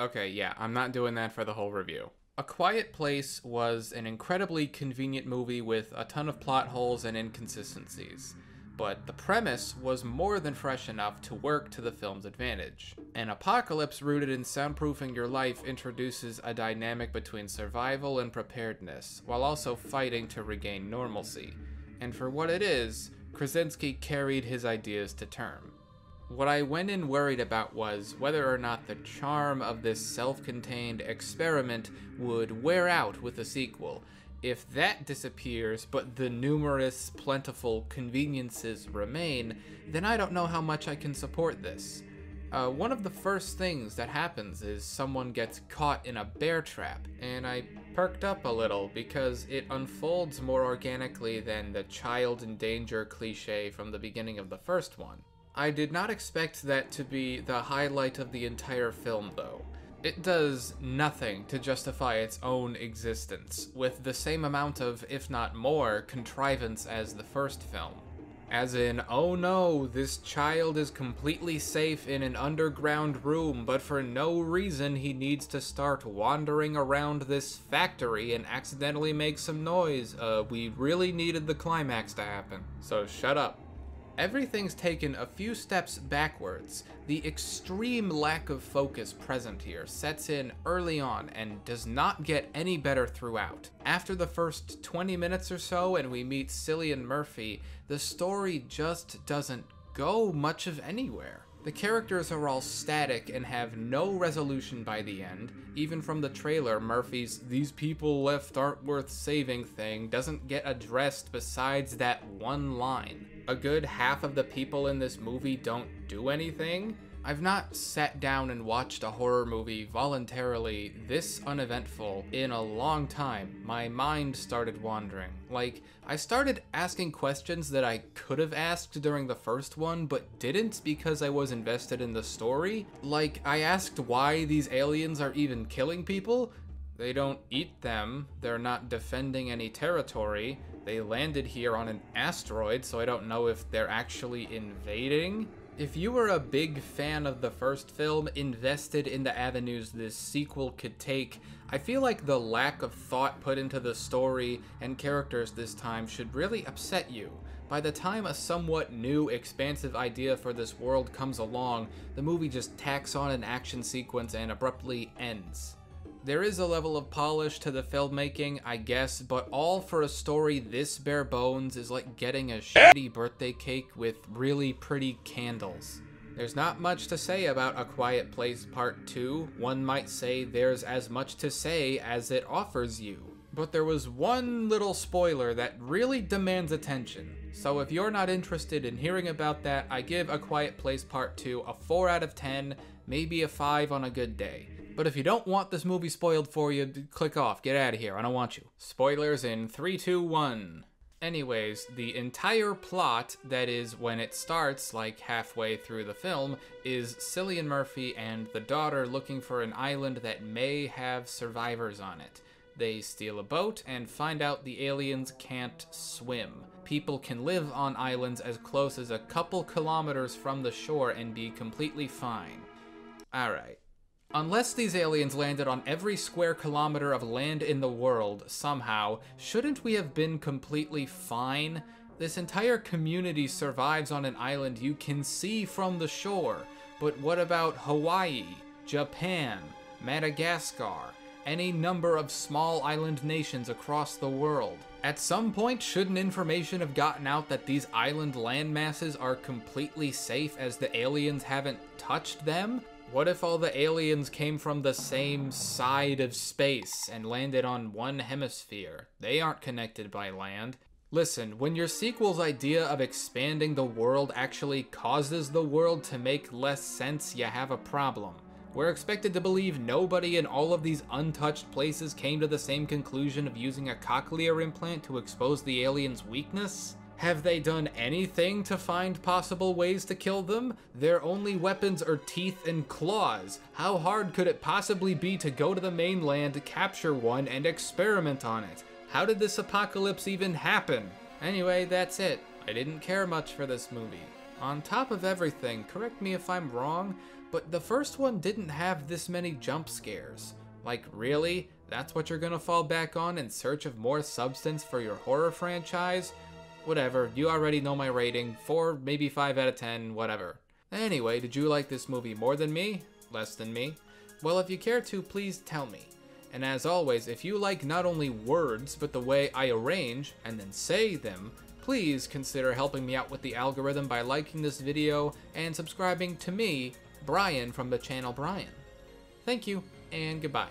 Okay, yeah, I'm not doing that for the whole review. A Quiet Place was an incredibly convenient movie with a ton of plot holes and inconsistencies, but the premise was more than fresh enough to work to the film's advantage. An apocalypse rooted in soundproofing your life introduces a dynamic between survival and preparedness, while also fighting to regain normalcy. And for what it is, Krasinski carried his ideas to term. What I went in worried about was whether or not the charm of this self-contained experiment would wear out with a sequel. If that disappears, but the numerous, plentiful conveniences remain, then I don't know how much I can support this. One of the first things that happens is someone gets caught in a bear trap, and I perked up a little because it unfolds more organically than the child in danger cliche from the beginning of the first one. I did not expect that to be the highlight of the entire film, though. It does nothing to justify its own existence, with the same amount of, if not more, contrivance as the first film. As in, oh no, this child is completely safe in an underground room, but for no reason he needs to start wandering around this factory and accidentally make some noise. We really needed the climax to happen, so shut up. Everything's taken a few steps backwards. The extreme lack of focus present here sets in early on and does not get any better throughout. After the first 20 minutes or so and we meet Cillian Murphy, the story just doesn't go much of anywhere. The characters are all static and have no resolution by the end. Even from the trailer, Murphy's "these people left aren't worth saving" thing doesn't get addressed besides that one line. A good half of the people in this movie don't do anything. I've not sat down and watched a horror movie voluntarily this uneventful in a long time. My mind started wandering. Like, I started asking questions that I could have asked during the first one, but didn't because I was invested in the story. Like, I asked why these aliens are even killing people. They don't eat them, they're not defending any territory, they landed here on an asteroid, so I don't know if they're actually invading. If you were a big fan of the first film, invested in the avenues this sequel could take, I feel like the lack of thought put into the story and characters this time should really upset you. By the time a somewhat new, expansive idea for this world comes along, the movie just tacks on an action sequence and abruptly ends. There is a level of polish to the filmmaking, I guess, but all for a story this bare bones is like getting a shitty birthday cake with really pretty candles. There's not much to say about A Quiet Place Part 2. One might say there's as much to say as it offers you. But there was one little spoiler that really demands attention. So if you're not interested in hearing about that, I give A Quiet Place Part 2 a 4 out of 10, maybe a 5 on a good day. But if you don't want this movie spoiled for you, click off. Get out of here. I don't want you. Spoilers in 3, 2, 1. Anyways, the entire plot, that is when it starts, like halfway through the film, is Cillian Murphy and the daughter looking for an island that may have survivors on it. They steal a boat and find out the aliens can't swim. People can live on islands as close as a couple kilometers from the shore and be completely fine. Alright. Unless these aliens landed on every square kilometer of land in the world, somehow, shouldn't we have been completely fine? This entire community survives on an island you can see from the shore. But what about Hawaii, Japan, Madagascar, any number of small island nations across the world? At some point, shouldn't information have gotten out that these island landmasses are completely safe as the aliens haven't touched them? What if all the aliens came from the same side of space and landed on one hemisphere? They aren't connected by land. Listen, when your sequel's idea of expanding the world actually causes the world to make less sense, you have a problem. We're expected to believe nobody in all of these untouched places came to the same conclusion of using a cochlear implant to expose the aliens' weakness? Have they done anything to find possible ways to kill them? Their only weapons are teeth and claws. How hard could it possibly be to go to the mainland, capture one, and experiment on it? How did this apocalypse even happen? Anyway, that's it. I didn't care much for this movie. On top of everything, correct me if I'm wrong, But the first one didn't have this many jump scares. Like, really? That's what you're gonna fall back on in search of more substance for your horror franchise? Whatever, you already know my rating. 4, maybe 5 out of 10, whatever. Anyway, did you like this movie more than me? Less than me? Well, if you care to, please tell me. And as always, if you like not only words, but the way I arrange and then say them, please consider helping me out with the algorithm by liking this video and subscribing to me, Brian, from the channel Brian. Thank you, and goodbye.